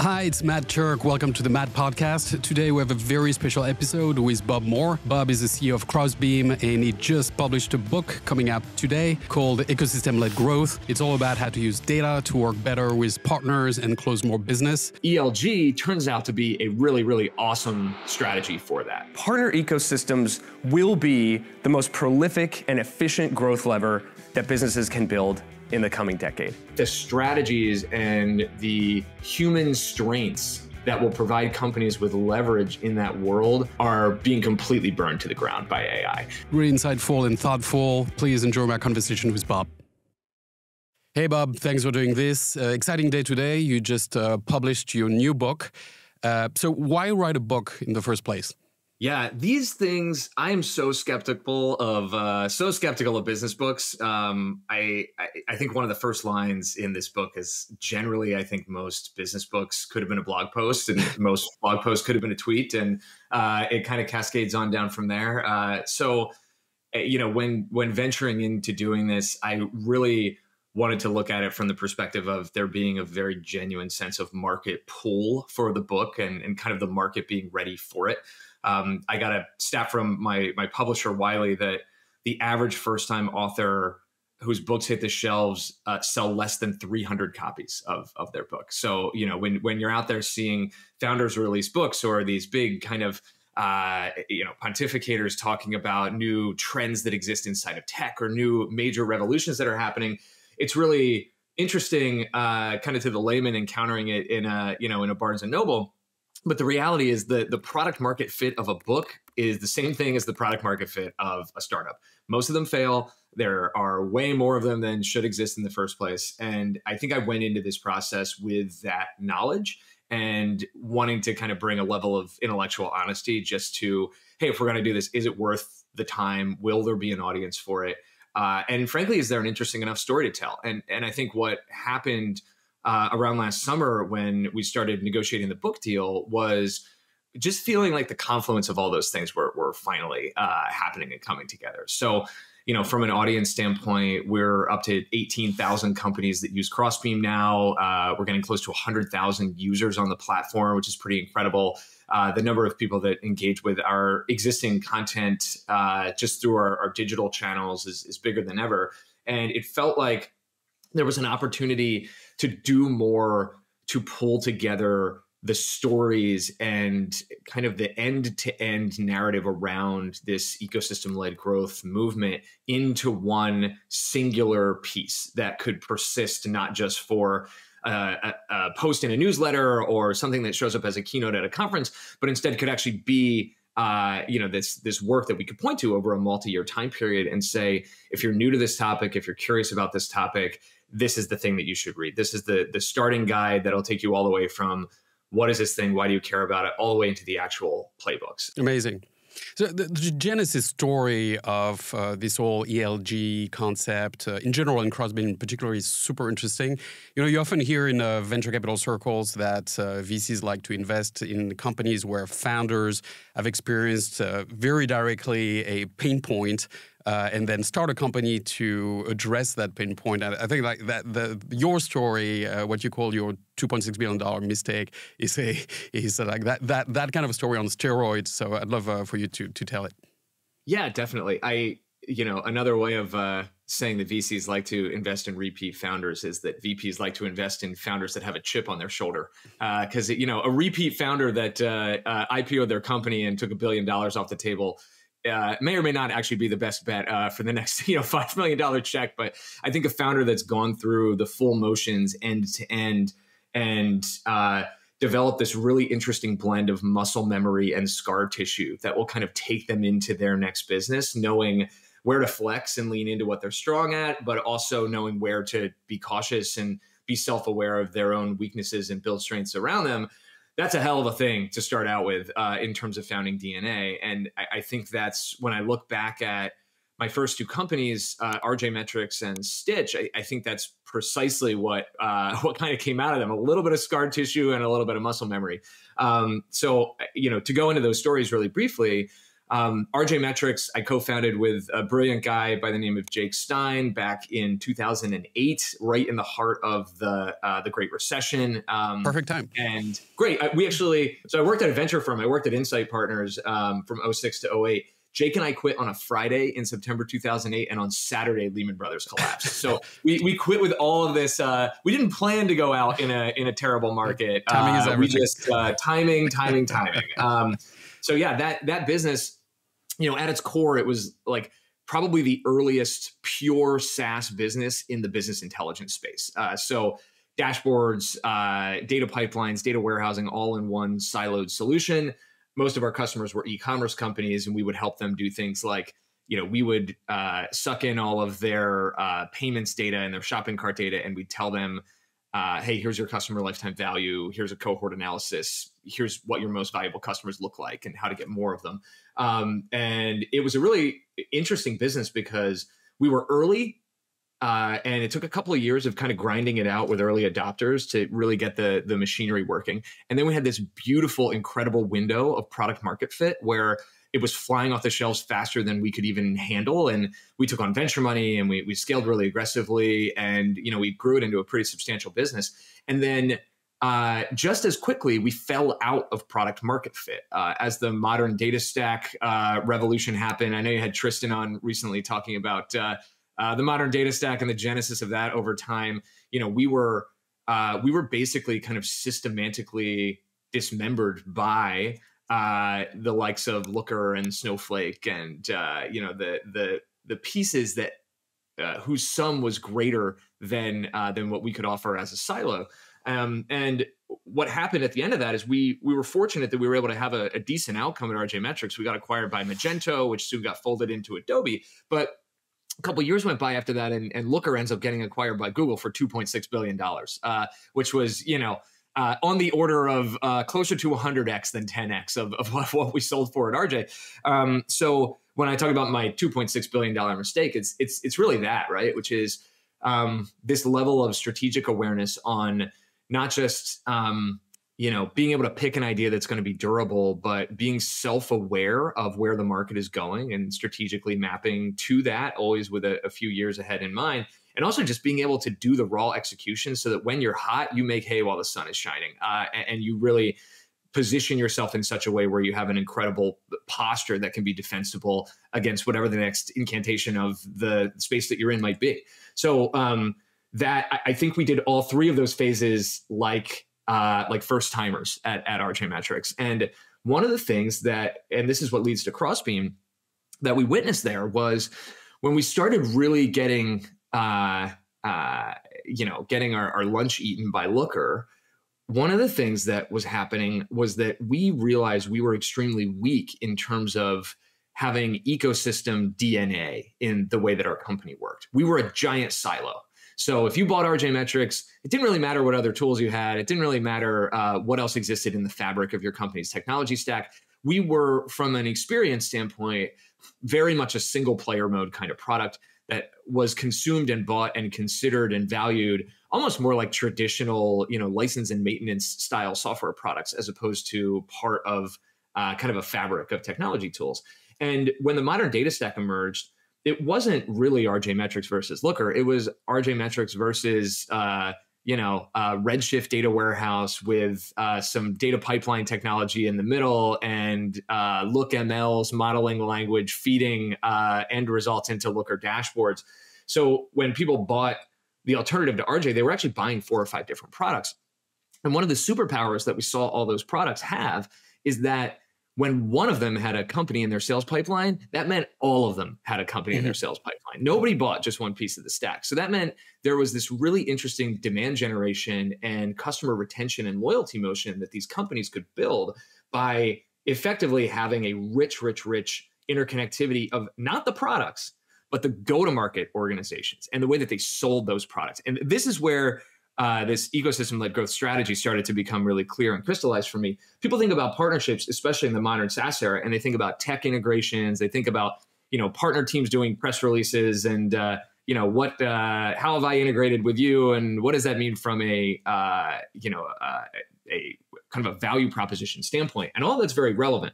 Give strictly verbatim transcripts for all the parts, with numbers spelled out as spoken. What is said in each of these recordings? Hi, it's Matt Turk. Welcome to the MAD Podcast. Today we have a very special episode with Bob Moore. Bob is the C E O of Crossbeam and he just published a book coming out today called Ecosystem-Led Growth. It's all about how to use data to work better with partners and close more business. E L G turns out to be a really, really awesome strategy for that. Partner ecosystems will be the most prolific and efficient growth lever that businesses can build in the coming decade. The strategies and the human strengths that will provide companies with leverage in that world are being completely burned to the ground by A I. Really insightful and thoughtful. Please enjoy my conversation with Bob. Hey, Bob, thanks for doing this. Uh, exciting day today. You just uh, published your new book. Uh, so why write a book in the first place? Yeah, these things, I am so skeptical of, uh, so skeptical of business books. Um, I, I, I think one of the first lines in this book is generally, I think most business books could have been a blog post and most blog posts could have been a tweet. And uh, it kind of cascades on down from there. Uh, so, you know, when, when venturing into doing this, I really wanted to look at it from the perspective of there being a very genuine sense of market pull for the book and, and kind of the market being ready for it. Um, I got a stat from my my publisher, Wiley, that the average first-time author whose books hit the shelves uh, sell less than three hundred copies of, of their book. So, you know, when when you're out there seeing founders release books or these big kind of, uh, you know, pontificators talking about new trends that exist inside of tech or new major revolutions that are happening, it's really interesting uh, kind of to the layman encountering it in a, you know, in a Barnes and Noble. But the reality is the, the product market fit of a book is the same thing as the product market fit of a startup. Most of them fail. There are way more of them than should exist in the first place. And I think I went into this process with that knowledge and wanting to kind of bring a level of intellectual honesty just to, hey, if we're going to do this, is it worth the time? Will there be an audience for it? Uh, and frankly, is there an interesting enough story to tell? And, and I think what happened Uh, around last summer when we started negotiating the book deal was just feeling like the confluence of all those things were, were finally uh, happening and coming together. So, you know, from an audience standpoint, we're up to eighteen thousand companies that use Crossbeam now. Uh, we're getting close to one hundred thousand users on the platform, which is pretty incredible. Uh, the number of people that engage with our existing content uh, just through our, our digital channels is, is bigger than ever. And it felt like there was an opportunity to do more to pull together the stories and kind of the end-to-end narrative around this ecosystem-led growth movement into one singular piece that could persist not just for a, a, a post in a newsletter or something that shows up as a keynote at a conference, but instead could actually be Uh, you know, this this work that we could point to over a multi-year time period and say, if you're new to this topic, if you're curious about this topic, this is the thing that you should read. This is the, the starting guide that'll take you all the way from what is this thing, why do you care about it, all the way into the actual playbooks. Amazing. So the, the genesis story of uh, this whole E L G concept uh, in general and Crossbeam in particular is super interesting. You know, you often hear in uh, venture capital circles that uh, V Cs like to invest in companies where founders have experienced uh, very directly a pain point uh, and then start a company to address that pain point. And I think like that the, your story, uh, what you call your two point six billion dollar mistake, is a is a, like that that that kind of a story on steroids. So I'd love uh, for you to to tell it. Yeah, definitely. I you know another way of uh, saying that V Cs like to invest in repeat founders is that V Ps like to invest in founders that have a chip on their shoulder, because uh, you know a repeat founder that uh, uh, I P O'd their company and took a billion dollars off the table Uh, may or may not actually be the best bet uh, for the next, you know, five million dollar check. But I think a founder that's gone through the full motions end to end and uh, developed this really interesting blend of muscle memory and scar tissue that will kind of take them into their next business, knowing where to flex and lean into what they're strong at, but also knowing where to be cautious and be self-aware of their own weaknesses and build strengths around them. That's a hell of a thing to start out with uh, in terms of founding D N A. And I, I think that's when I look back at my first two companies, uh, R J Metrics and Stitch, I, I think that's precisely what uh, what kind of came out of them, a little bit of scar tissue and a little bit of muscle memory. Um, so, you know, to go into those stories really briefly, Um, R J Metrics, I co-founded with a brilliant guy by the name of Jake Stein back in two thousand eight, right in the heart of the uh, the Great Recession. Um, Perfect time. And great. I, we actually, so I worked at a venture firm. I worked at Insight Partners um, from oh six to oh eight. Jake and I quit on a Friday in September two thousand eight, and on Saturday, Lehman Brothers collapsed. So we, we quit with all of this. Uh, we didn't plan to go out in a in a terrible market. Timing uh, is everything. We just uh, timing, timing, timing. Um, so yeah, that that business, you know, at its core, it was like probably the earliest pure SaaS business in the business intelligence space. Uh, so dashboards, uh, data pipelines, data warehousing, all in one siloed solution. Most of our customers were e-commerce companies, and we would help them do things like, you know, we would uh, suck in all of their uh, payments data and their shopping cart data, and we'd tell them, uh, hey, here's your customer lifetime value. Here's a cohort analysis. Here's what your most valuable customers look like and how to get more of them. Um, and it was a really interesting business because we were early, uh, and it took a couple of years of kind of grinding it out with early adopters to really get the, the machinery working. And then we had this beautiful, incredible window of product market fit where it was flying off the shelves faster than we could even handle. And we took on venture money, and we, we scaled really aggressively, and, you know, we grew it into a pretty substantial business. And then uh, just as quickly, we fell out of product market fit. Uh, as the modern data stack uh, revolution happened, I know you had Tristan on recently talking about uh, uh, the modern data stack and the genesis of that over time. You know, we were, uh, we were basically kind of systematically dismembered by Uh, the likes of Looker and Snowflake, and uh, you know, the the the pieces that uh, whose sum was greater than uh, than what we could offer as a silo. Um, and what happened at the end of that is we we were fortunate that we were able to have a, a decent outcome at R J Metrics. We got acquired by Magento, which soon got folded into Adobe. But a couple of years went by after that, and, and Looker ends up getting acquired by Google for two point six billion dollars, uh, which was, you know, Uh, on the order of uh, closer to one hundred X than ten X of, of what we sold for at R J. Um, so when I talk about my two point six billion dollars mistake, it's it's it's really that, right? Which is um, this level of strategic awareness on not just um, you know, being able to pick an idea that's going to be durable, but being self-aware of where the market is going and strategically mapping to that, always with a, a few years ahead in mind. And also just being able to do the raw execution so that when you're hot, you make hay while the sun is shining, uh, and, and you really position yourself in such a way where you have an incredible posture that can be defensible against whatever the next incantation of the space that you're in might be. So um, that I, I think we did all three of those phases like uh, like first timers at, at R J Metrics. And one of the things that, and this is what leads to Crossbeam, that we witnessed there was when we started really getting Uh, uh, you know, getting our, our lunch eaten by Looker, one of the things that was happening was that we realized we were extremely weak in terms of having ecosystem D N A in the way that our company worked. We were a giant silo. So if you bought R J Metrics, it didn't really matter what other tools you had. It didn't really matter uh, what else existed in the fabric of your company's technology stack. We were, from an experience standpoint, very much a single player mode kind of product that was consumed and bought and considered and valued almost more like traditional, you know, license and maintenance style software products, as opposed to part of uh, kind of a fabric of technology tools. And when the modern data stack emerged, it wasn't really R J Metrics versus Looker. It was R J Metrics versus, uh, you know, uh, Redshift data warehouse with uh, some data pipeline technology in the middle, and uh, Look M L's modeling language feeding uh, end results into Looker dashboards. So when people bought the alternative to R J, they were actually buying four or five different products. And one of the superpowers that we saw all those products have is that when one of them had a company in their sales pipeline, that meant all of them had a company in their sales pipeline. Nobody bought just one piece of the stack. So that meant there was this really interesting demand generation and customer retention and loyalty motion that these companies could build by effectively having a rich, rich, rich interconnectivity of not the products, but the go-to-market organizations and the way that they sold those products. And this is where Uh, this ecosystem-led growth strategy started to become really clear and crystallized for me. People think about partnerships, especially in the modern SaaS era, and they think about tech integrations. They think about, you know, partner teams doing press releases and, uh, you know, what, uh, how have I integrated with you? And what does that mean from a, uh, you know, uh, a kind of a value proposition standpoint? And all that's very relevant.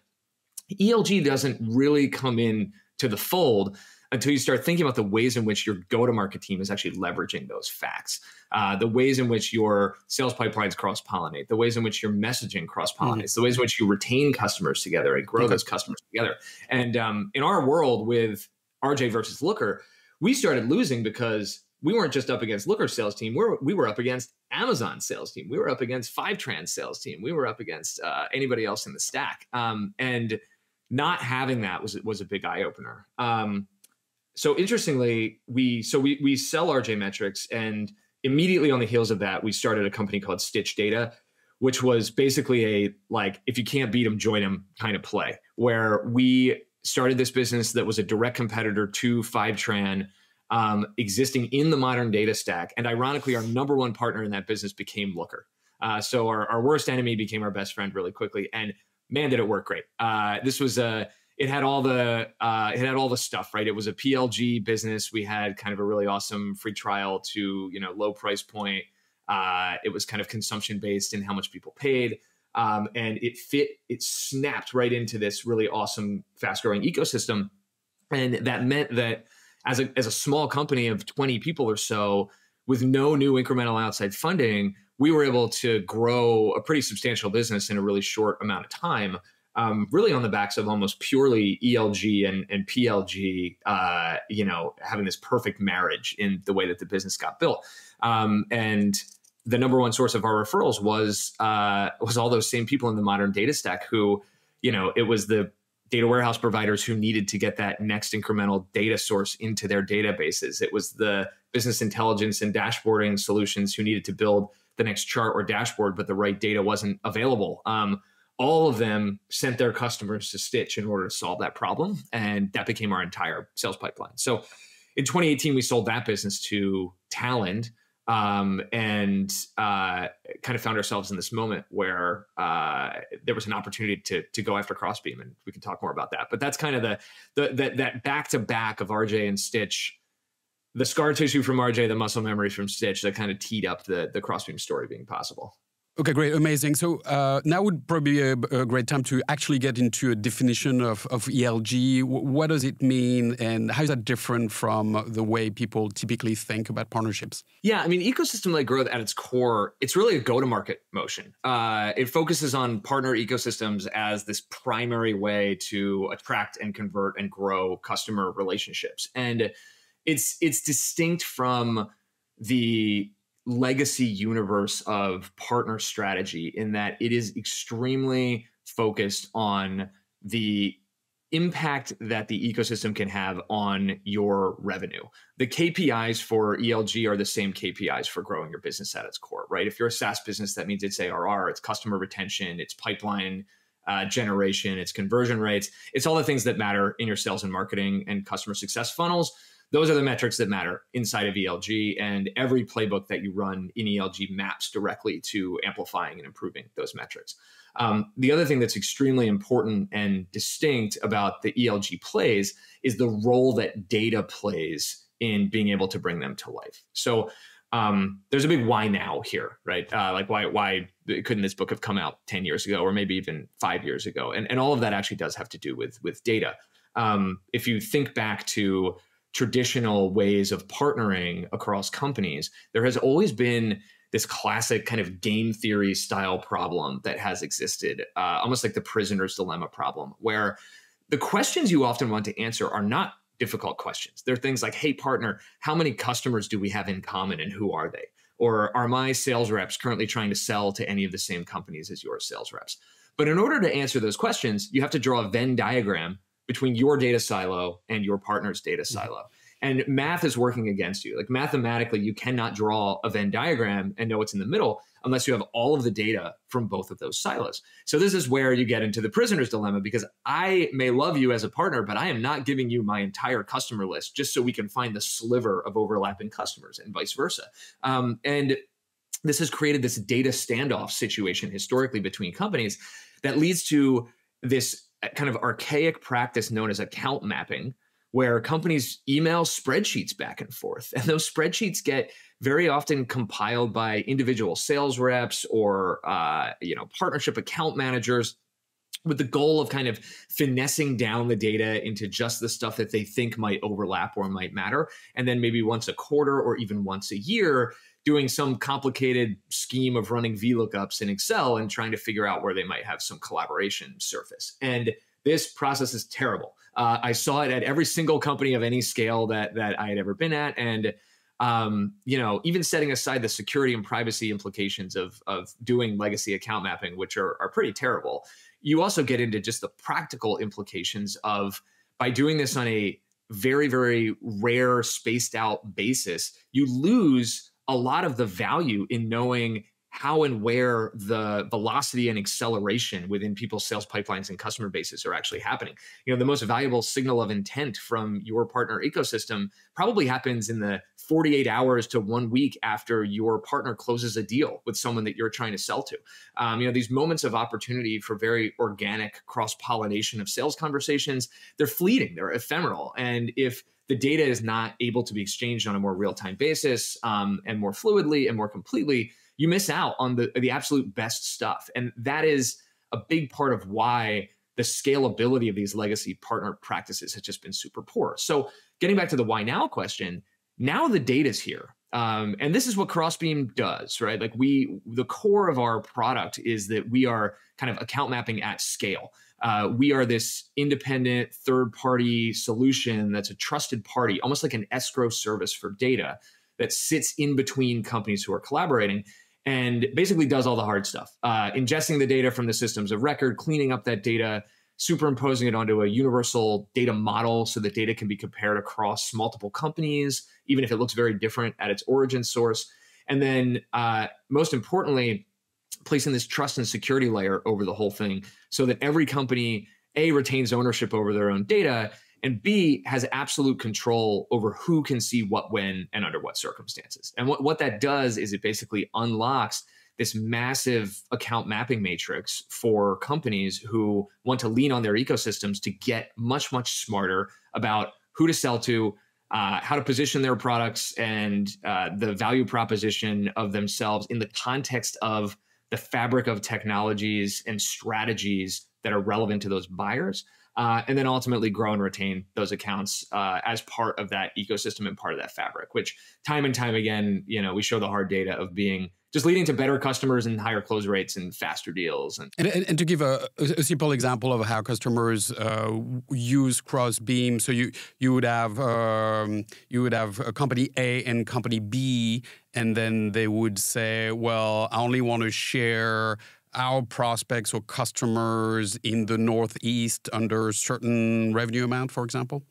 E L G doesn't really come in to the fold until you start thinking about the ways in which your go-to-market team is actually leveraging those facts, uh, the ways in which your sales pipelines cross-pollinate, the ways in which your messaging cross-pollinates, mm-hmm. the ways in which you retain customers together and grow okay. those customers together. And um, in our world with R J versus Looker, we started losing because we weren't just up against Looker's sales team. We were, we were up against Amazon's sales team. We were up against Fivetran's sales team. We were up against uh, anybody else in the stack. Um, and not having that was, was a big eye-opener. Um, So interestingly, we so we we sell R J Metrics, and immediately on the heels of that, we started a company called Stitch Data, which was basically a like if you can't beat them, join them kind of play, where we started this business that was a direct competitor to Fivetran, um, existing in the modern data stack, and ironically, our number one partner in that business became Looker. Uh, so our our worst enemy became our best friend really quickly, and man, did it work great. Uh, this was a It had all the uh, it had all the stuff, right? It was a P L G business. We had kind of a really awesome free trial to you know low price point. Uh, it was kind of consumption based in how much people paid, um, and it fit. It snapped right into this really awesome, fast growing ecosystem, and that meant that as a as a small company of twenty people or so, with no new incremental outside funding, we were able to grow a pretty substantial business in a really short amount of time. Um, really on the backs of almost purely E L G and, and P L G, uh, you know, having this perfect marriage in the way that the business got built. Um, and the number one source of our referrals was uh, was all those same people in the modern data stack who, you know, it was the data warehouse providers who needed to get that next incremental data source into their databases. It was the business intelligence and dashboarding solutions who needed to build the next chart or dashboard, but the right data wasn't available. Um, All of them sent their customers to Stitch in order to solve that problem. And that became our entire sales pipeline. So in twenty eighteen, we sold that business to Talend um, and uh, kind of found ourselves in this moment where uh, there was an opportunity to, to go after Crossbeam. And we can talk more about that. But that's kind of the, the that, that back to back of R J and Stitch, the scar tissue from R J, the muscle memory from Stitch that kind of teed up the, the Crossbeam story being possible. Okay, great, amazing. So uh, now would probably be a, a great time to actually get into a definition of, of E L G. W what does it mean, and how is that different from the way people typically think about partnerships? Yeah, I mean, ecosystem-led growth at its core, it's really a go-to-market motion. Uh, it focuses on partner ecosystems as this primary way to attract and convert and grow customer relationships. And it's it's distinct from the legacy universe of partner strategy in that it is extremely focused on the impact that the ecosystem can have on your revenue. The K P Is for E L G are the same K P Is for growing your business at its core, right? If you're a SaaS business, that means it's A R R, it's customer retention, it's pipeline uh, generation, it's conversion rates. It's all the things that matter in your sales and marketing and customer success funnels. Those are the metrics that matter inside of E L G, and every playbook that you run in E L G maps directly to amplifying and improving those metrics. Um, the other thing that's extremely important and distinct about the E L G plays is the role that data plays in being able to bring them to life. So um, there's a big why now here, right? Uh, like why, why couldn't this book have come out ten years ago or maybe even five years ago? And, and all of that actually does have to do with, with data. Um, if you think back to traditional ways of partnering across companies, there has always been this classic kind of game theory style problem that has existed, uh, almost like the prisoner's dilemma problem, where the questions you often want to answer are not difficult questions. They're things like, hey, partner, how many customers do we have in common and who are they? Or are my sales reps currently trying to sell to any of the same companies as your sales reps? But in order to answer those questions, you have to draw a Venn diagram between your data silo and your partner's data silo. And math is working against you. Like mathematically, you cannot draw a Venn diagram and know what's in the middle unless you have all of the data from both of those silos. So this is where you get into the prisoner's dilemma, because I may love you as a partner, but I am not giving you my entire customer list just so we can find the sliver of overlapping customers and vice versa. Um, and this has created this data standoff situation historically between companies that leads to this kind of archaic practice known as account mapping, where companies email spreadsheets back and forth. And those spreadsheets get very often compiled by individual sales reps or, uh, you know, partnership account managers with the goal of kind of finessing down the data into just the stuff that they think might overlap or might matter. And then maybe once a quarter or even once a year, doing some complicated scheme of running VLOOKUPs in Excel and trying to figure out where they might have some collaboration surface. And this process is terrible. Uh, I saw it at every single company of any scale that that I had ever been at. And um, you know, even setting aside the security and privacy implications of, of doing legacy account mapping, which are, are pretty terrible, you also get into just the practical implications of, by doing this on a very, very rare, spaced out basis, you lose a lot of the value in knowing how and where the velocity and acceleration within people's sales pipelines and customer bases are actually happening. You know, the most valuable signal of intent from your partner ecosystem probably happens in the forty-eight hours to one week after your partner closes a deal with someone that you're trying to sell to. Um, you know, these moments of opportunity for very organic cross-pollination of sales conversations, they're fleeting, they're ephemeral. And if the data is not able to be exchanged on a more real-time basis um, and more fluidly and more completely, you miss out on the, the absolute best stuff. And that is a big part of why the scalability of these legacy partner practices has just been super poor. So getting back to the why now question, now the data's here. Um, and this is what Crossbeam does, right? Like we, the core of our product is that we are kind of account mapping at scale. Uh, we are this independent third-party solution that's a trusted party, almost like an escrow service for data that sits in between companies who are collaborating and basically does all the hard stuff. Uh, ingesting the data from the systems of record, cleaning up that data, superimposing it onto a universal data model so that data can be compared across multiple companies, even if it looks very different at its origin source. And then uh, most importantly, placing this trust and security layer over the whole thing so that every company, A, retains ownership over their own data, and B, has absolute control over who can see what, when, and under what circumstances. And what, what that does is it basically unlocks this massive account mapping matrix for companies who want to lean on their ecosystems to get much, much smarter about who to sell to, uh, how to position their products, and uh, the value proposition of themselves in the context of the fabric of technologies and strategies that are relevant to those buyers. Uh, and then ultimately grow and retain those accounts uh, as part of that ecosystem and part of that fabric, which time and time again, you know, we show the hard data of being just leading to better customers and higher close rates and faster deals. And, and, and to give a, a simple example of how customers uh, use Crossbeam, so you you would have um, you would have a company A and company B, and then they would say, well, I only want to share our prospects or customers in the Northeast under a certain revenue amount, for example?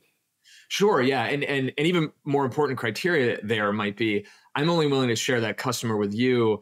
Sure, yeah. And, and, and even more important criteria there might be, I'm only willing to share that customer with you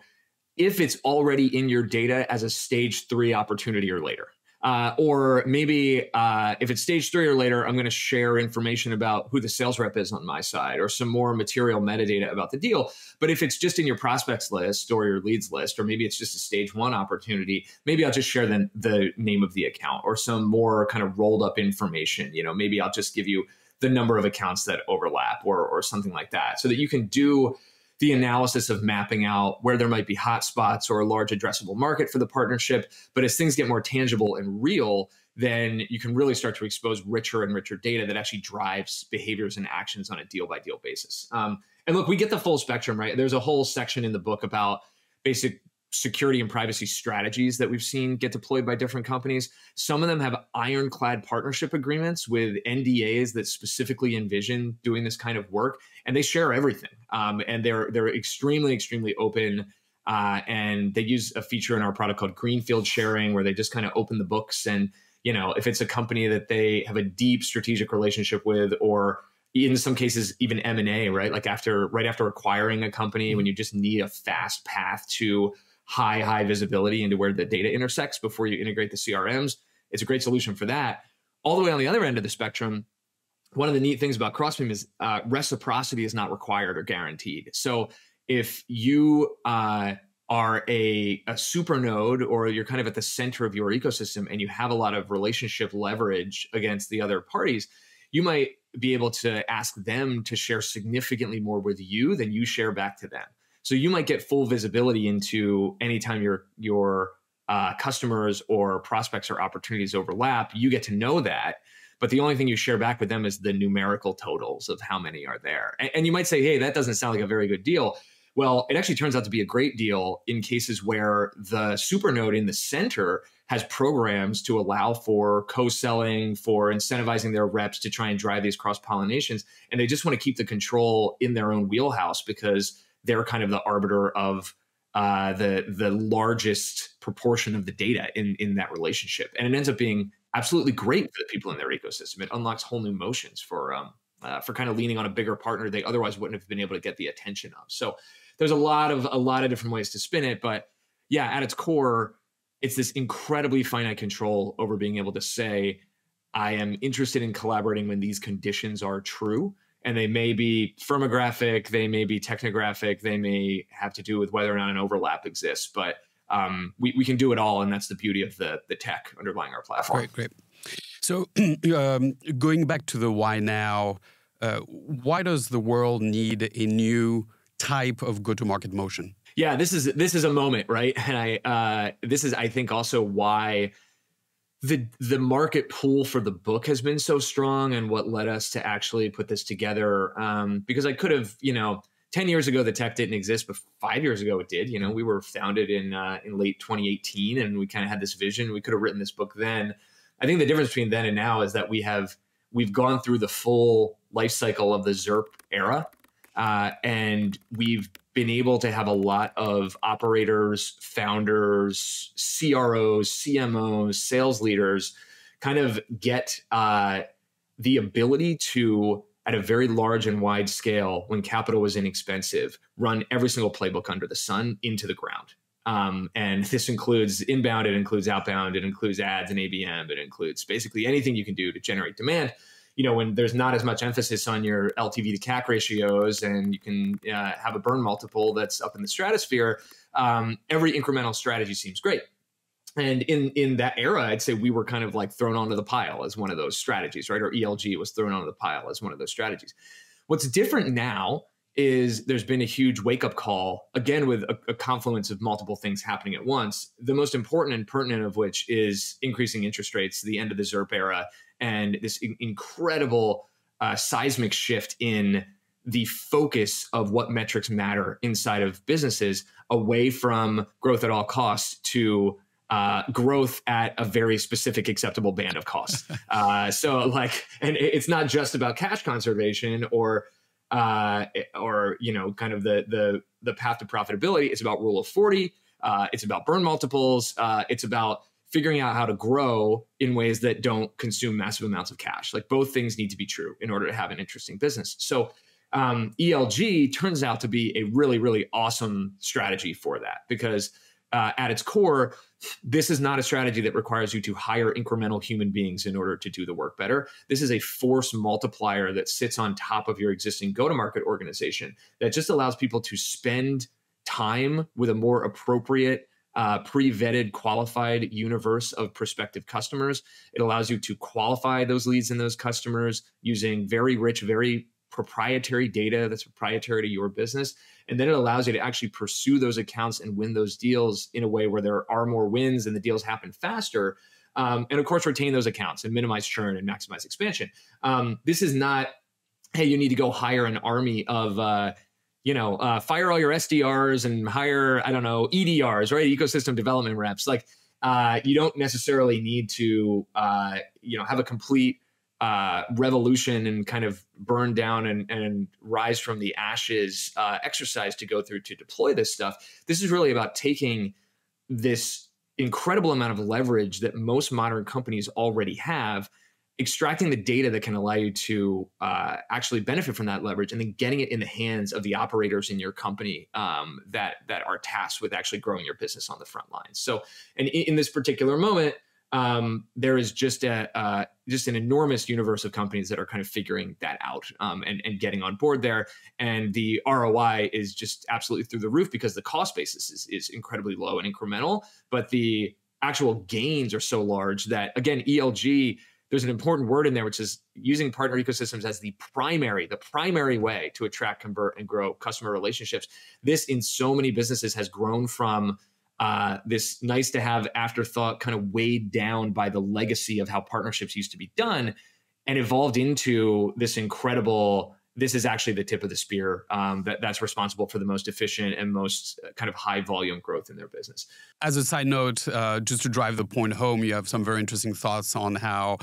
if it's already in your data as a stage three opportunity or later. Uh, or maybe uh, if it's stage three or later, I'm going to share information about who the sales rep is on my side or some more material metadata about the deal. But if it's just in your prospects list or your leads list, or maybe it's just a stage one opportunity, maybe I'll just share the, the name of the account or some more kind of rolled up information. You know, maybe I'll just give you the number of accounts that overlap or, or something like that so that you can do the analysis of mapping out where there might be hot spots or a large addressable market for the partnership. But as things get more tangible and real, then you can really start to expose richer and richer data that actually drives behaviors and actions on a deal-by-deal basis. Um, and look, we get the full spectrum, right? There's a whole section in the book about basic security and privacy strategies that we've seen get deployed by different companies. Some of them have ironclad partnership agreements with N D As that specifically envision doing this kind of work, and they share everything. Um, and they're they're extremely, extremely open. Uh, and they use a feature in our product called Greenfield Sharing, where they just kind of open the books. And, you know, if it's a company that they have a deep strategic relationship with, or in some cases, even M and A, right? Like after right after acquiring a company, when you just need a fast path to high, high visibility into where the data intersects before you integrate the C R Ms. It's a great solution for that. All the way on the other end of the spectrum, one of the neat things about Crossbeam is uh, reciprocity is not required or guaranteed. So if you uh, are a, a super node or you're kind of at the center of your ecosystem and you have a lot of relationship leverage against the other parties, you might be able to ask them to share significantly more with you than you share back to them. So you might get full visibility into anytime your your uh, uh, customers or prospects or opportunities overlap, you get to know that. But the only thing you share back with them is the numerical totals of how many are there. And, and you might say, hey, that doesn't sound like a very good deal. Well, it actually turns out to be a great deal in cases where the supernode in the center has programs to allow for co-selling, for incentivizing their reps to try and drive these cross-pollinations. And they just want to keep the control in their own wheelhouse because they're kind of the arbiter of uh, the, the largest proportion of the data in, in that relationship. And it ends up being absolutely great for the people in their ecosystem. It unlocks whole new motions for, um, uh, for kind of leaning on a bigger partner they otherwise wouldn't have been able to get the attention of. So there's a lot of a lot of different ways to spin it, but yeah, at its core, it's this incredibly finite control over being able to say, I am interested in collaborating when these conditions are true, and they may be firmographic, they may be technographic, they may have to do with whether or not an overlap exists, but um, we, we can do it all, and that's the beauty of the, the tech underlying our platform. Great, great. So um, going back to the why now, uh, why does the world need a new type of go-to-market motion? Yeah, this is this is a moment, right? And I uh, this is, I think, also why the the market pull for the book has been so strong, and what led us to actually put this together. Um, because I could have, you know, ten years ago the tech didn't exist, but five years ago it did. You know, we were founded in uh, in late twenty eighteen, and we kind of had this vision. We could have written this book then. I think the difference between then and now is that we have we've gone through the full life cycle of the Z E R P era, uh, and we've been able to have a lot of operators, founders, C R Os, C M Os, sales leaders kind of get uh, the ability to, at a very large and wide scale, when capital was inexpensive, run every single playbook under the sun into the ground. Um, and this includes inbound, it includes outbound, it includes ads and A B M, it includes basically anything you can do to generate demand. You know, when there's not as much emphasis on your L T V to C A C ratios and you can uh, have a burn multiple that's up in the stratosphere, um, every incremental strategy seems great. And in, in that era, I'd say we were kind of like thrown onto the pile as one of those strategies, right? Or E L G was thrown onto the pile as one of those strategies. What's different now is there's been a huge wake-up call, again, with a, a confluence of multiple things happening at once, the most important and pertinent of which is increasing interest rates, the end of the Z E R P era, and this in incredible uh, seismic shift in the focus of what metrics matter inside of businesses, away from growth at all costs to uh, growth at a very specific acceptable band of costs. uh, so like, and it's not just about cash conservation or Uh, or, you know, kind of the, the, the path to profitability. It's about rule of forty. Uh, it's about burn multiples. Uh, it's about figuring out how to grow in ways that don't consume massive amounts of cash. Like, both things need to be true in order to have an interesting business. So um, E L G turns out to be a really, really awesome strategy for that, because uh, at its core, this is not a strategy that requires you to hire incremental human beings in order to do the work better. This is a force multiplier that sits on top of your existing go-to-market organization that just allows people to spend time with a more appropriate, uh, pre-vetted, qualified universe of prospective customers. It allows you to qualify those leads and those customers using very rich, very proprietary data that's proprietary to your business. And then it allows you to actually pursue those accounts and win those deals in a way where there are more wins and the deals happen faster. Um, and of course, retain those accounts and minimize churn and maximize expansion. Um, this is not, hey, you need to go hire an army of, uh, you know, uh, fire all your S D Rs and hire, I don't know, E D Rs, right? Ecosystem development reps. Like, uh, you don't necessarily need to, uh, you know, have a complete Uh, revolution and kind of burn down and, and rise from the ashes uh, exercise to go through to deploy this stuff. This is really about taking this incredible amount of leverage that most modern companies already have, extracting the data that can allow you to uh, actually benefit from that leverage, and then getting it in the hands of the operators in your company um, that, that are tasked with actually growing your business on the front lines. So, and in, in this particular moment, Um, there is just a uh, just an enormous universe of companies that are kind of figuring that out um, and, and getting on board there. And the R O I is just absolutely through the roof, because the cost basis is, is incredibly low and incremental, but the actual gains are so large that, again, E L G, there's an important word in there, which is using partner ecosystems as the primary, the primary way to attract, convert, and grow customer relationships. This, in so many businesses, has grown from uh, this nice to have afterthought kind of weighed down by the legacy of how partnerships used to be done, and evolved into this incredible, this is actually the tip of the spear um, that, that's responsible for the most efficient and most kind of high volume growth in their business. As a side note, uh, just to drive the point home, you have some very interesting thoughts on how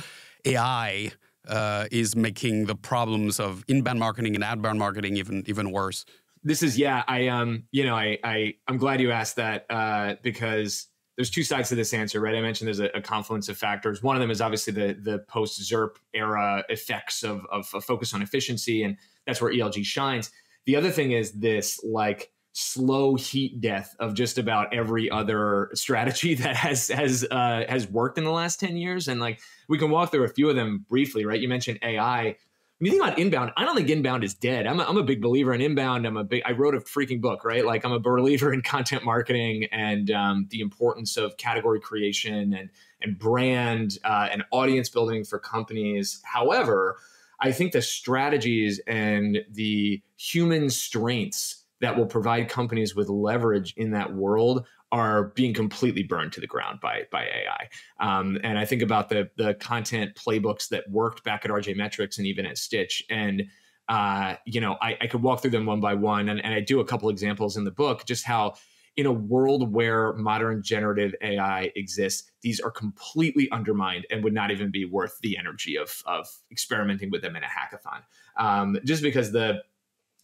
A I uh, is making the problems of inbound marketing and outbound marketing even even worse. This is, yeah, I, um, you know, I, I, I'm glad you asked that uh, because there's two sides to this answer, right? I mentioned there's a, a confluence of factors. One of them is obviously the the post-Z E R P era effects of, of a focus on efficiency, and that's where E L G shines. The other thing is this like slow heat death of just about every other strategy that has has uh, has worked in the last ten years. And like we can walk through a few of them briefly, right? You mentioned A I. When you think about inbound, I don't think inbound is dead. I'm a, I'm a big believer in inbound. I'm a big, I wrote a freaking book, right? Like I'm a believer in content marketing and um, the importance of category creation and, and brand uh, and audience building for companies. However, I think the strategies and the human strengths that will provide companies with leverage in that world are being completely burned to the ground by by A I. Um, and I think about the the content playbooks that worked back at R J Metrics and even at Stitch. And uh, you know, I, I could walk through them one by one, and, and I do a couple examples in the book, just how in a world where modern generative A I exists, these are completely undermined and would not even be worth the energy of of experimenting with them in a hackathon. Um, just because the,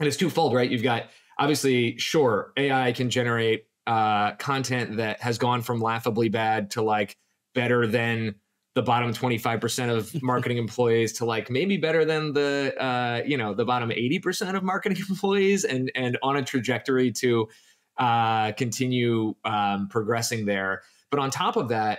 and it's twofold, right? You've got obviously, sure, A I can generate Uh, content that has gone from laughably bad to like better than the bottom twenty-five percent of marketing employees to like maybe better than the, uh, you know, the bottom eighty percent of marketing employees, and, and on a trajectory to uh, continue um, progressing there. But on top of that,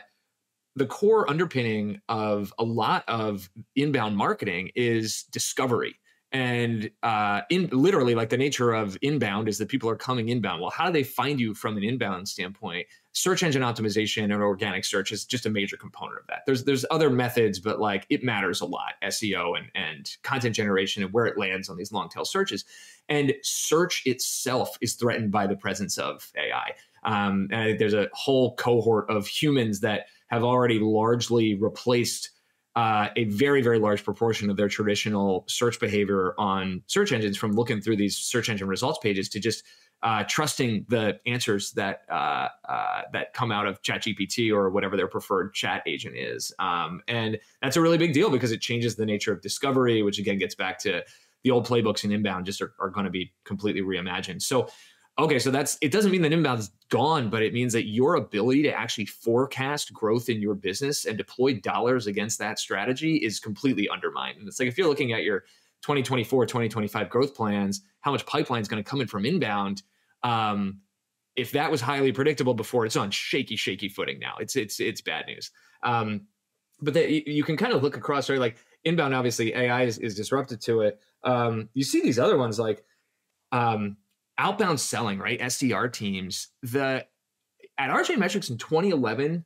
the core underpinning of a lot of inbound marketing is discovery. And uh, in literally, like the nature of inbound is that people are coming inbound. Well, how do they find you from an inbound standpoint? Search engine optimization and organic search is just a major component of that. There's there's other methods, but like it matters a lot, S E O and, and content generation and where it lands on these long tail searches. And search itself is threatened by the presence of A I. Um, and I think there's a whole cohort of humans that have already largely replaced Uh, a very, very large proportion of their traditional search behavior on search engines, from looking through these search engine results pages to just uh, trusting the answers that uh, uh, that come out of ChatGPT or whatever their preferred chat agent is. Um, and that's a really big deal because it changes the nature of discovery, which again gets back to the old playbooks in inbound just are, are going to be completely reimagined. So, okay, so that's, it doesn't mean that inbound's gone, but it means that your ability to actually forecast growth in your business and deploy dollars against that strategy is completely undermined. And it's like, if you're looking at your twenty twenty-four, twenty twenty-five growth plans, how much pipeline is going to come in from inbound? Um, if that was highly predictable before, it's on shaky, shaky footing now. It's it's it's bad news. Um, but the, you can kind of look across, right? Like inbound, obviously, A I is, is disruptive to it. Um, you see these other ones like... Um, Outbound selling, right? S D R teams. The at R J Metrics in twenty eleven,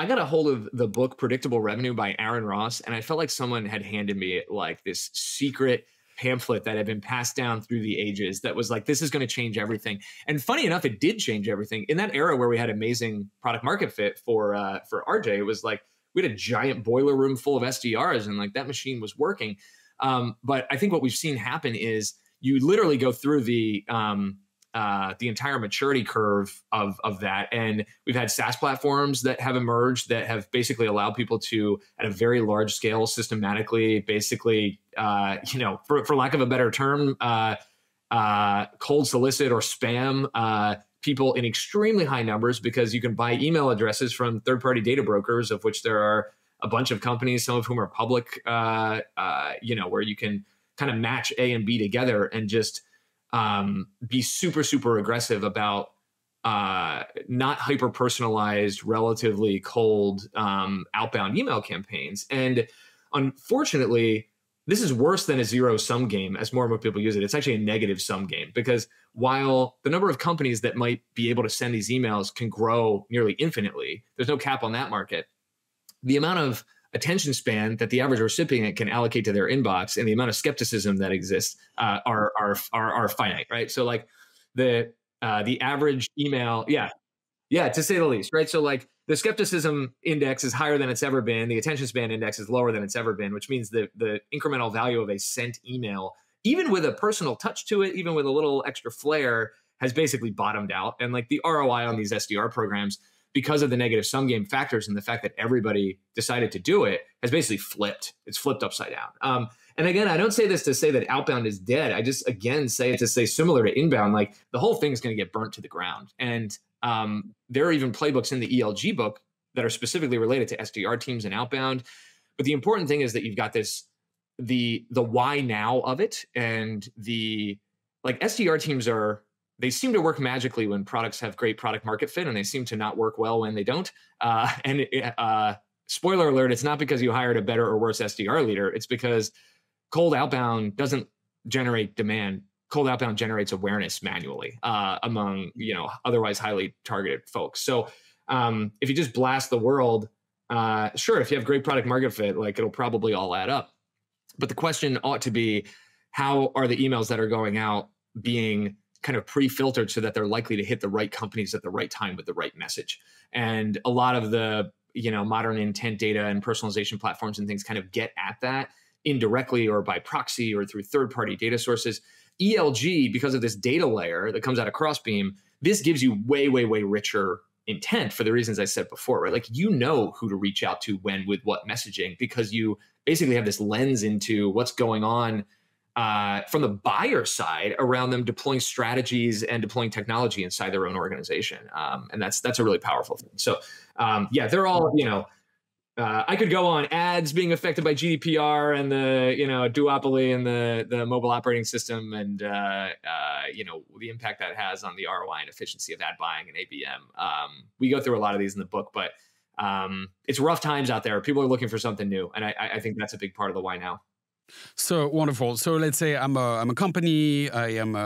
I got a hold of the book Predictable Revenue by Aaron Ross, and I felt like someone had handed me like this secret pamphlet that had been passed down through the ages that was like, this is going to change everything. And funny enough, it did change everything. In that era where we had amazing product market fit for uh, for R J, it was like we had a giant boiler room full of S D Rs, and like that machine was working. Um, but I think what we've seen happen is you literally go through the um, uh, the entire maturity curve of of that, and we've had SaaS platforms that have emerged that have basically allowed people to, at a very large scale, systematically, basically, uh, you know, for for lack of a better term, uh, uh, cold solicit or spam uh, people in extremely high numbers, because you can buy email addresses from third party data brokers, of which there are a bunch of companies, some of whom are public, uh, uh, you know, where you can kind of match A and B together and just um, be super, super aggressive about uh, not hyper-personalized, relatively cold um, outbound email campaigns. And unfortunately, this is worse than a zero-sum game as more and more people use it. It's actually a negative-sum game, because while the number of companies that might be able to send these emails can grow nearly infinitely, there's no cap on that market, the amount of attention span that the average recipient can allocate to their inbox and the amount of skepticism that exists uh, are, are are are finite, right? So like the uh, the average email, yeah, Yeah, to say the least, right? So like the skepticism index is higher than it's ever been. The attention span index is lower than it's ever been, which means the the incremental value of a sent email, even with a personal touch to it, even with a little extra flair, has basically bottomed out. And like the R O I on these S D R programs, because of the negative sum game factors and the fact that everybody decided to do it, has basically flipped. It's flipped upside down. Um, and again, I don't say this to say that outbound is dead. I just, again, say it to say, similar to inbound, like the whole thing is going to get burnt to the ground. And um, there are even playbooks in the E L G book that are specifically related to S D R teams and outbound. But the important thing is that you've got this, the the why now of it, and the like S D R teams are, they seem to work magically when products have great product market fit, and they seem to not work well when they don't. Uh, and uh, spoiler alert, it's not because you hired a better or worse S D R leader. It's because cold outbound doesn't generate demand. Cold outbound generates awareness manually uh, among, you know, otherwise highly targeted folks. So um, if you just blast the world, uh, sure, if you have great product market fit, like it'll probably all add up. But the question ought to be, how are the emails that are going out being kind of pre-filtered so that they're likely to hit the right companies at the right time with the right message? And a lot of the, you know, modern intent data and personalization platforms and things kind of get at that indirectly or by proxy or through third-party data sources. E L G, because of this data layer that comes out of Crossbeam, this gives you way, way, way richer intent for the reasons I said before, right? Like, you know who to reach out to when with what messaging, because you basically have this lens into what's going on Uh, from the buyer side around them deploying strategies and deploying technology inside their own organization. Um, and that's that's a really powerful thing. So um, yeah, they're all, you know, uh, I could go on ads being affected by G D P R and the, you know, duopoly and the the mobile operating system and, uh, uh, you know, the impact that has on the R O I and efficiency of ad buying and A B M. Um, we go through a lot of these in the book, but um, it's rough times out there. People are looking for something new. And I, I think that's a big part of the why now. So wonderful. So let's say I'm a, I'm a company. I am, uh,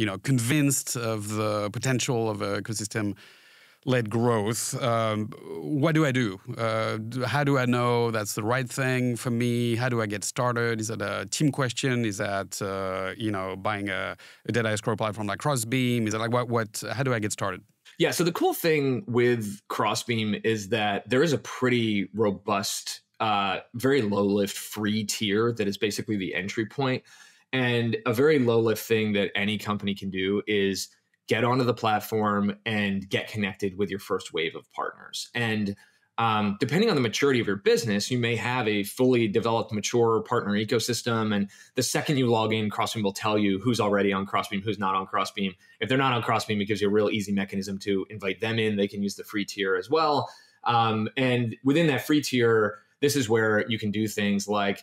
you know, convinced of the potential of ecosystem-led growth. Um, what do I do? Uh, how do I know that's the right thing for me? How do I get started? Is that a team question? Is that, uh, you know, buying a, a data escrow platform like Crossbeam? Is that like what, what, how do I get started? Yeah. So the cool thing with Crossbeam is that there is a pretty robust, Uh, very low lift free tier that is basically the entry point. And a very low lift thing that any company can do is get onto the platform and get connected with your first wave of partners. And um, depending on the maturity of your business, you may have a fully developed, mature partner ecosystem. And the second you log in, Crossbeam will tell you who's already on Crossbeam, who's not on Crossbeam. If they're not on Crossbeam, it gives you a real easy mechanism to invite them in. They can use the free tier as well. Um, and within that free tier, this is where you can do things like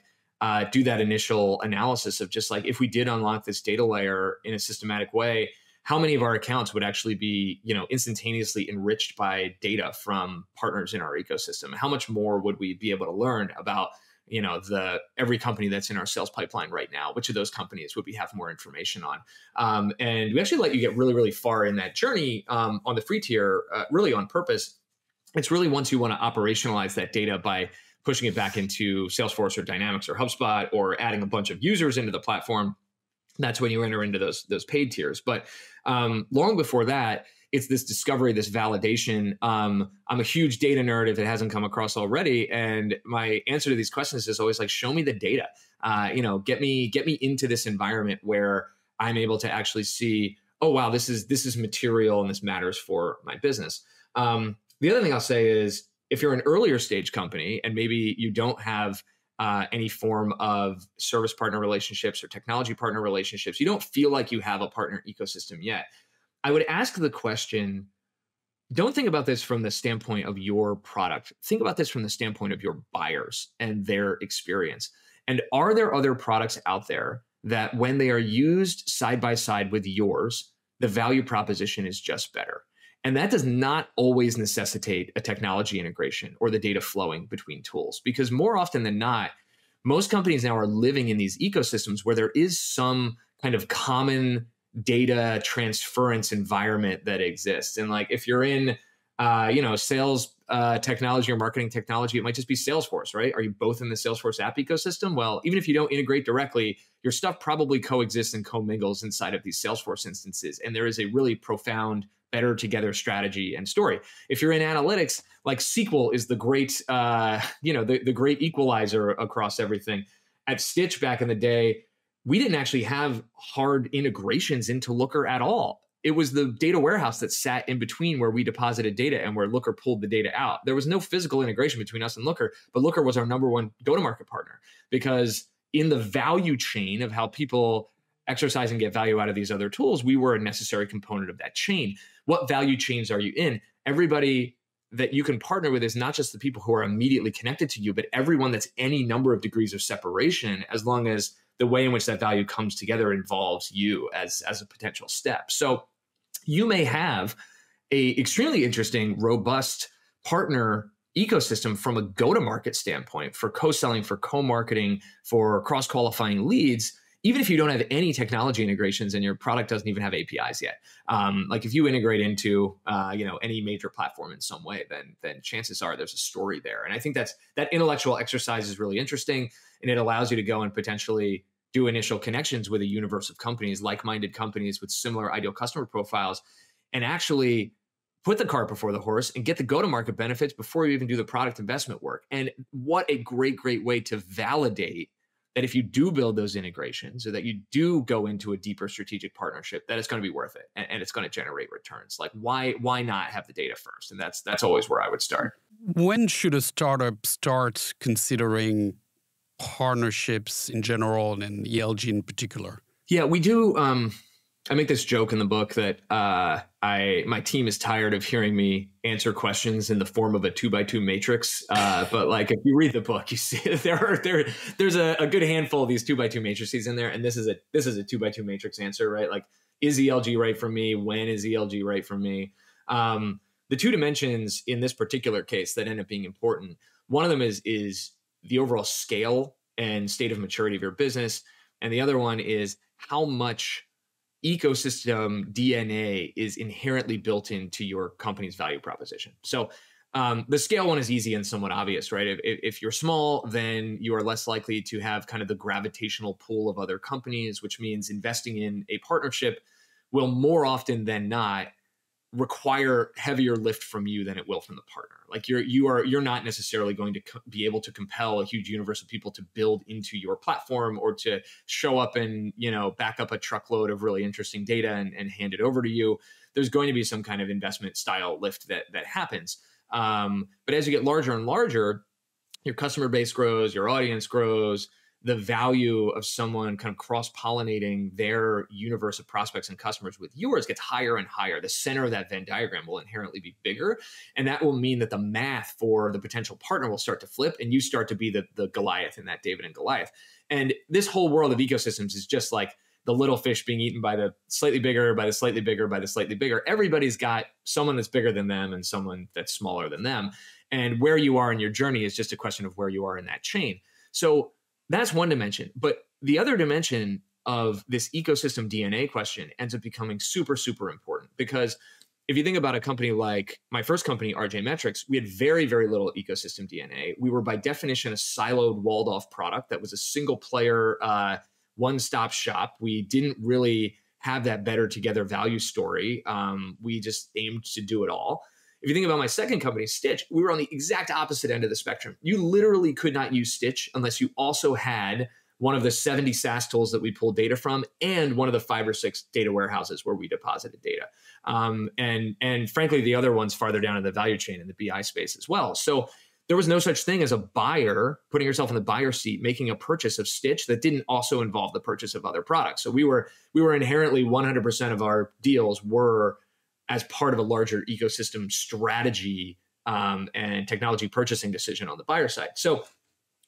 uh, do that initial analysis of just like, if we did unlock this data layer in a systematic way, how many of our accounts would actually be, you know, instantaneously enriched by data from partners in our ecosystem? How much more would we be able to learn about, you know, the every company that's in our sales pipeline right now? Which of those companies would we have more information on? Um, and we actually let you get really, really far in that journey um, on the free tier, uh, really on purpose. It's really once you want to operationalize that data by pushing it back into Salesforce or Dynamics or HubSpot, or adding a bunch of users into the platform, that's when you enter into those those paid tiers. But um, long before that, it's this discovery, this validation. Um, I'm a huge data nerd if it hasn't come across already, and my answer to these questions is always like, show me the data. Uh, you know, get me get me into this environment where I'm able to actually see, oh wow, this is this is material and this matters for my business. Um, the other thing I'll say is, if you're an earlier stage company and maybe you don't have uh, any form of service partner relationships or technology partner relationships, you don't feel like you have a partner ecosystem yet, I would ask the question, don't think about this from the standpoint of your product. Think about this from the standpoint of your buyers and their experience. And are there other products out there that when they are used side by side with yours, the value proposition is just better? And that does not always necessitate a technology integration or the data flowing between tools, because more often than not, most companies now are living in these ecosystems where there is some kind of common data transference environment that exists. And like, if you're in, uh, you know, sales uh, technology or marketing technology, it might just be Salesforce, right? Are you both in the Salesforce app ecosystem? Well, even if you don't integrate directly, your stuff probably coexists and commingles inside of these Salesforce instances. And there is a really profound better together strategy and story. If you're in analytics, like S Q L is the great, uh, you know, the, the great equalizer across everything. At Stitch back in the day, we didn't actually have hard integrations into Looker at all. It was the data warehouse that sat in between where we deposited data and where Looker pulled the data out. There was no physical integration between us and Looker, but Looker was our number one go-to-market partner, because in the value chain of how people exercise and get value out of these other tools, we were a necessary component of that chain. What value chains are you in? Everybody that you can partner with is not just the people who are immediately connected to you, but everyone that's any number of degrees of separation, as long as the way in which that value comes together involves you as, as a potential step. So you may have a extremely interesting, robust partner ecosystem from a go-to-market standpoint for co-selling, for co-marketing, for cross-qualifying leads, even if you don't have any technology integrations and your product doesn't even have A P Is yet. Um, like if you integrate into uh, you know, any major platform in some way, then, then chances are there's a story there. And I think that's, that intellectual exercise is really interesting, and it allows you to go and potentially do initial connections with a universe of companies, like-minded companies with similar ideal customer profiles, and actually put the cart before the horse and get the go-to-market benefits before you even do the product investment work. And what a great, great way to validate that if you do build those integrations, or that you do go into a deeper strategic partnership, that it's going to be worth it, and, and it's going to generate returns. Like why, why not have the data first? And that's, that's always where I would start. When should a startup start considering partnerships in general and in E L G in particular? Yeah, we do. Um, I make this joke in the book that uh, I my team is tired of hearing me answer questions in the form of a two by two matrix. Uh, but like if you read the book, you see there are there there's a, a good handful of these two by two matrices in there, and this is a this is a two by two matrix answer, right? Like, is E L G right for me? When is E L G right for me? Um, the two dimensions in this particular case that end up being important. One of them is is the overall scale and state of maturity of your business, and the other one is how much ecosystem D N A is inherently built into your company's value proposition. So um, the scale one is easy and somewhat obvious, right? If, if you're small, then you are less likely to have kind of the gravitational pull of other companies, which means investing in a partnership will more often than not require heavier lift from you than it will from the partner. Like you're, you are, you're not necessarily going to co- be able to compel a huge universe of people to build into your platform or to show up and, you know, back up a truckload of really interesting data and, and hand it over to you. There's going to be some kind of investment style lift that, that happens. Um, but as you get larger and larger, your customer base grows, your audience grows, the value of someone kind of cross-pollinating their universe of prospects and customers with yours gets higher and higher. The center of that Venn diagram will inherently be bigger. And that will mean that the math for the potential partner will start to flip, and you start to be the, the Goliath in that David and Goliath. And this whole world of ecosystems is just like the little fish being eaten by the slightly bigger, by the slightly bigger, by the slightly bigger. Everybody's got someone that's bigger than them and someone that's smaller than them. And where you are in your journey is just a question of where you are in that chain. So that's one dimension. But the other dimension of this ecosystem D N A question ends up becoming super, super important, because if you think about a company like my first company, R J Metrics, we had very, very little ecosystem D N A. We were by definition a siloed, walled-off product that was a single-player, uh, one-stop shop. We didn't really have that better together value story. Um, we just aimed to do it all. If you think about my second company, Stitch, we were on the exact opposite end of the spectrum. You literally could not use Stitch unless you also had one of the seventy SaaS tools that we pulled data from and one of the five or six data warehouses where we deposited data. Um, and, and frankly, the other one's farther down in the value chain in the B I space as well. So there was no such thing as a buyer, putting yourself in the buyer seat, making a purchase of Stitch that didn't also involve the purchase of other products. So we were, we were inherently one hundred percent of our deals were as part of a larger ecosystem strategy um, and technology purchasing decision on the buyer side. So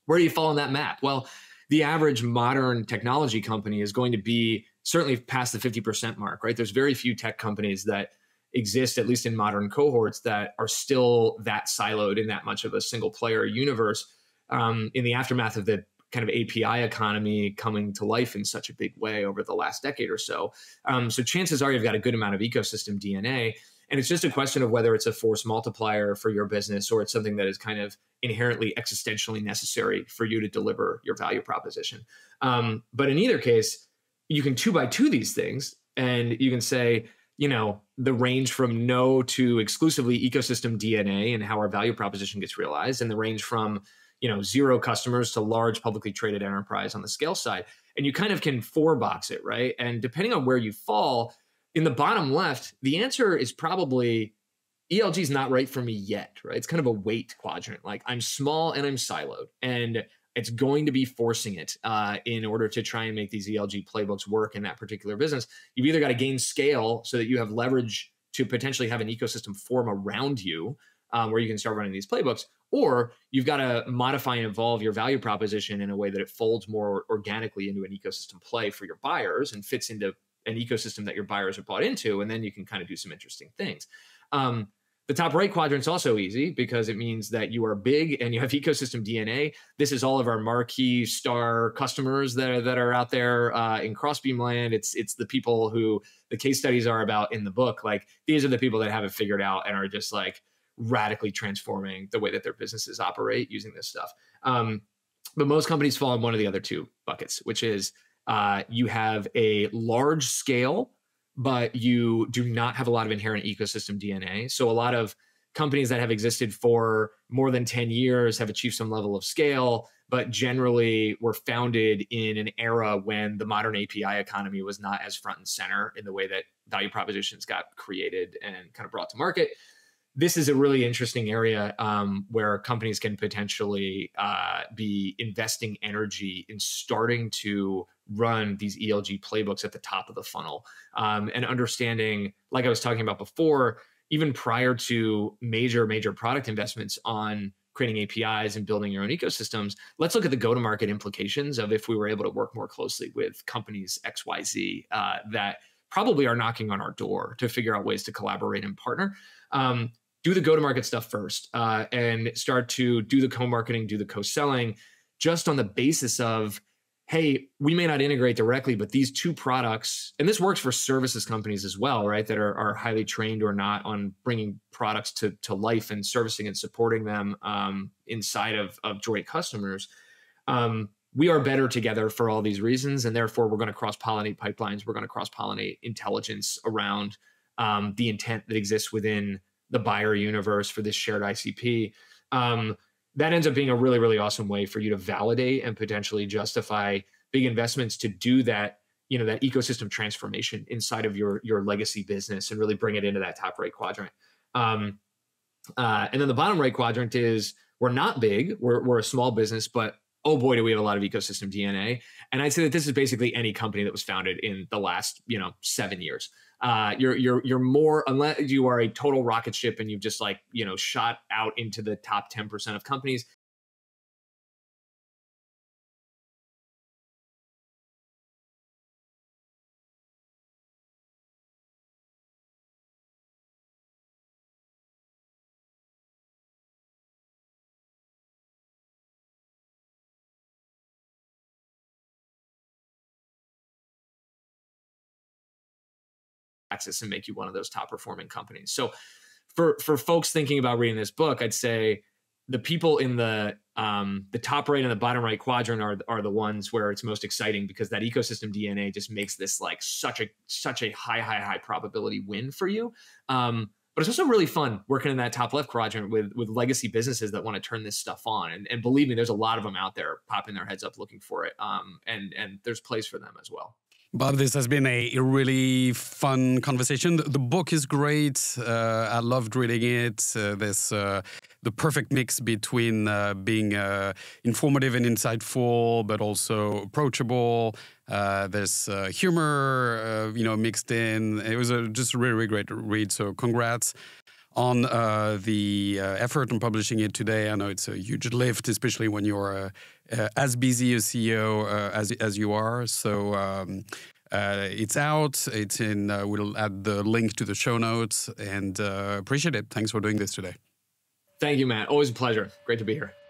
where do you fall on that map? Well, the average modern technology company is going to be certainly past the fifty percent mark, right? There's very few tech companies that exist, at least in modern cohorts, that are still that siloed in that much of a single player universe um, in the aftermath of the kind of A P I economy coming to life in such a big way over the last decade or so. Um, so chances are you've got a good amount of ecosystem D N A. And it's just a question of whether it's a force multiplier for your business or it's something that is kind of inherently existentially necessary for you to deliver your value proposition. Um, but in either case, you can two by two these things, and you can say, you know, the range from no to exclusively ecosystem D N A and how our value proposition gets realized, and the range from, you know, zero customers to large publicly traded enterprise on the scale side. And you kind of can four box it, right? And depending on where you fall, in the bottom left, the answer is probably E L G is not right for me yet, right? It's kind of a weight quadrant. Like, I'm small and I'm siloed, and it's going to be forcing it uh, in order to try and make these E L G playbooks work in that particular business. You've either got to gain scale so that you have leverage to potentially have an ecosystem form around you um, where you can start running these playbooks, or you've got to modify and evolve your value proposition in a way that it folds more organically into an ecosystem play for your buyers and fits into an ecosystem that your buyers are bought into. And then you can kind of do some interesting things. Um, The top right quadrant's also easy because it means that you are big and you have ecosystem D N A. This is all of our marquee star customers that are, that are out there uh, in Crossbeam land. It's it's the people who the case studies are about in the book. Like, these are the people that have it figured out and are just like radically transforming the way that their businesses operate using this stuff. Um, but most companies fall in one of the other two buckets, which is uh, you have a large scale, but you do not have a lot of inherent ecosystem D N A. So a lot of companies that have existed for more than ten years have achieved some level of scale, but generally were founded in an era when the modern A P I economy was not as front and center in the way that value propositions got created and kind of brought to market. This is a really interesting area um, where companies can potentially uh, be investing energy in starting to run these E L G playbooks at the top of the funnel um, and understanding, like I was talking about before, even prior to major, major product investments on creating A P Is and building your own ecosystems, let's look at the go-to-market implications of if we were able to work more closely with companies X Y Z uh, that probably are knocking on our door to figure out ways to collaborate and partner. Um, do the go-to-market stuff first uh, and start to do the co-marketing, do the co-selling just on the basis of, hey, we may not integrate directly, but these two products, and this works for services companies as well, right, that are, are highly trained or not on bringing products to, to life and servicing and supporting them um, inside of, of joint customers. Um, we are better together for all these reasons, and therefore we're going to cross-pollinate pipelines. We're going to cross-pollinate intelligence around um, the intent that exists within the buyer universe for this shared I C P, um, that ends up being a really, really awesome way for you to validate and potentially justify big investments to do that, you know, that ecosystem transformation inside of your, your legacy business and really bring it into that top right quadrant. Um, uh, and then the bottom right quadrant is we're not big, we're, we're a small business, but oh boy, do we have a lot of ecosystem D N A. And I'd say that this is basically any company that was founded in the last, you know, seven years. Uh, you're, you're, you're more, unless you are a total rocket ship and you've just like, you know, shot out into the top ten percent of companies. Access and make you one of those top performing companies. So for, for folks thinking about reading this book, I'd say the people in the, um, the top right and the bottom right quadrant are, are the ones where it's most exciting, because that ecosystem D N A just makes this like such a, such a high, high, high probability win for you. Um, but it's also really fun working in that top left quadrant with, with legacy businesses that want to turn this stuff on. And, and believe me, there's a lot of them out there popping their heads up looking for it. Um, and, and there's place for them as well. Bob, this has been a really fun conversation. The book is great. Uh, I loved reading it. Uh, there's uh, the perfect mix between uh, being uh, informative and insightful, but also approachable. Uh, there's uh, humor, uh, you know, mixed in. It was a just a really, really great read. So congrats on uh, the uh, effort in publishing it today. I know it's a huge lift, especially when you're uh, uh, as busy a C E O uh, as, as you are. So um, uh, it's out, it's in, uh, we'll add the link to the show notes, and uh, appreciate it. Thanks for doing this today. Thank you, Matt. Always a pleasure. Great to be here.